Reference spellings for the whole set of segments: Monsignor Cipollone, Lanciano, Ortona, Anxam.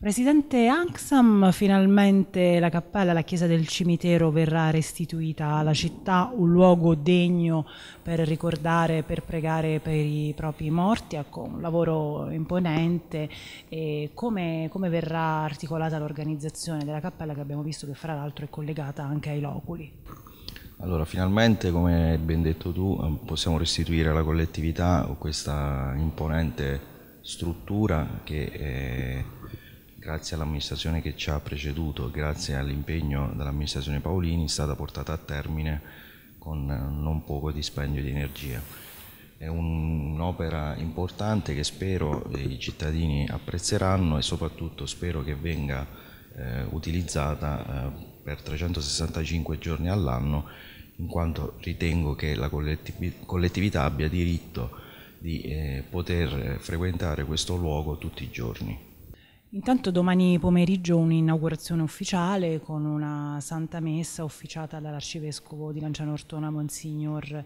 Presidente Anxam, finalmente la cappella, la chiesa del cimitero verrà restituita alla città, un luogo degno per ricordare, per pregare per i propri morti, con un lavoro imponente. E come verrà articolata l'organizzazione della cappella, che abbiamo visto che fra l'altro è collegata anche ai loculi? Allora, finalmente, come hai ben detto tu, possiamo restituire alla collettività questa imponente struttura che grazie all'amministrazione che ci ha preceduto, grazie all'impegno dell'amministrazione Paolini, è stata portata a termine con non poco dispendio di energia. È un'opera importante che spero i cittadini apprezzeranno e soprattutto spero che venga utilizzata per 365 giorni all'anno, in quanto ritengo che la collettività abbia diritto di poter frequentare questo luogo tutti i giorni. Intanto domani pomeriggio un'inaugurazione ufficiale con una santa messa officiata dall'arcivescovo di Lanciano Ortona, Monsignor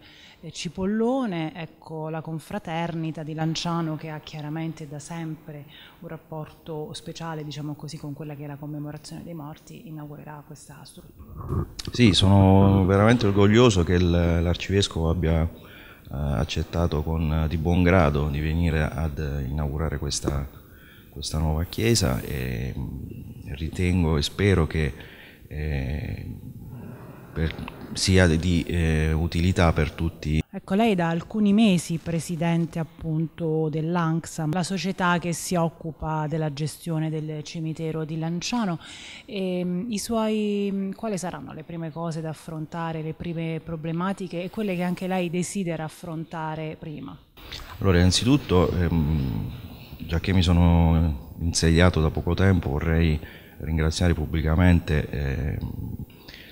Cipollone. Ecco, la confraternita di Lanciano, che ha chiaramente da sempre un rapporto speciale, diciamo così, con quella che è la commemorazione dei morti, inaugurerà questa struttura. Sì, sono veramente orgoglioso che l'arcivescovo abbia accettato di buon grado di venire ad inaugurare questa nuova chiesa, e ritengo e spero che sia di utilità per tutti. Ecco, lei da alcuni mesi presidente appunto dell'Anxam, la società che si occupa della gestione del cimitero di Lanciano. E quali saranno le prime cose da affrontare, le prime problematiche e quelle che anche lei desidera affrontare prima? Allora, innanzitutto, già che mi sono insediato da poco tempo, vorrei ringraziare pubblicamente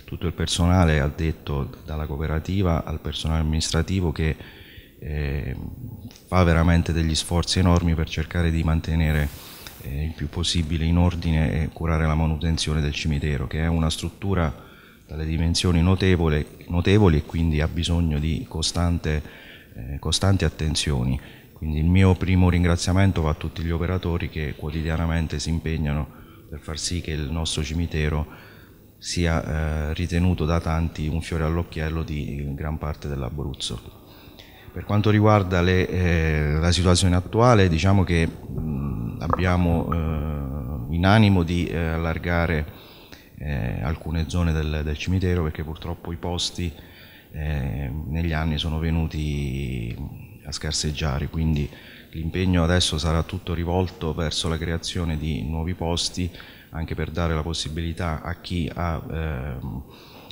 tutto il personale addetto, dalla cooperativa al personale amministrativo, che fa veramente degli sforzi enormi per cercare di mantenere il più possibile in ordine e curare la manutenzione del cimitero, che è una struttura dalle dimensioni notevoli e quindi ha bisogno di costanti attenzioni. Quindi il mio primo ringraziamento va a tutti gli operatori che quotidianamente si impegnano per far sì che il nostro cimitero sia ritenuto da tanti un fiore all'occhiello di gran parte dell'Abruzzo. Per quanto riguarda la situazione attuale, diciamo che abbiamo in animo di allargare alcune zone del cimitero, perché purtroppo i posti negli anni sono venuti a scarseggiare, quindi l'impegno adesso sarà tutto rivolto verso la creazione di nuovi posti, anche per dare la possibilità a chi ha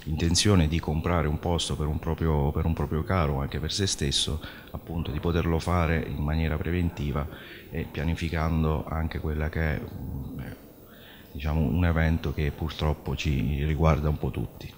intenzione di comprare un posto per un proprio caro, anche per se stesso, appunto, di poterlo fare in maniera preventiva e pianificando anche quella che è, diciamo, un evento che purtroppo ci riguarda un po' tutti.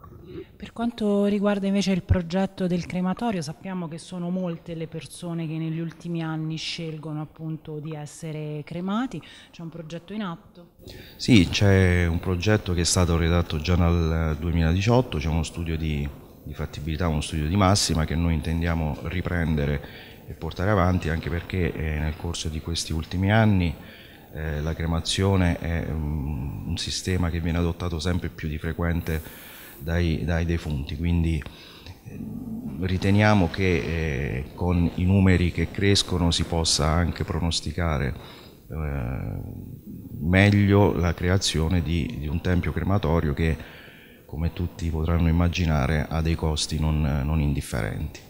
Per quanto riguarda invece il progetto del crematorio, sappiamo che sono molte le persone che negli ultimi anni scelgono appunto di essere cremati. C'è un progetto in atto? Sì, c'è un progetto che è stato redatto già dal 2018, c'è uno studio di fattibilità, uno studio di massima che noi intendiamo riprendere e portare avanti, anche perché nel corso di questi ultimi anni la cremazione è un sistema che viene adottato sempre più di frequente dai defunti, quindi riteniamo che con i numeri che crescono si possa anche pronosticare meglio la creazione di un tempio crematorio che, come tutti potranno immaginare, ha dei costi non indifferenti.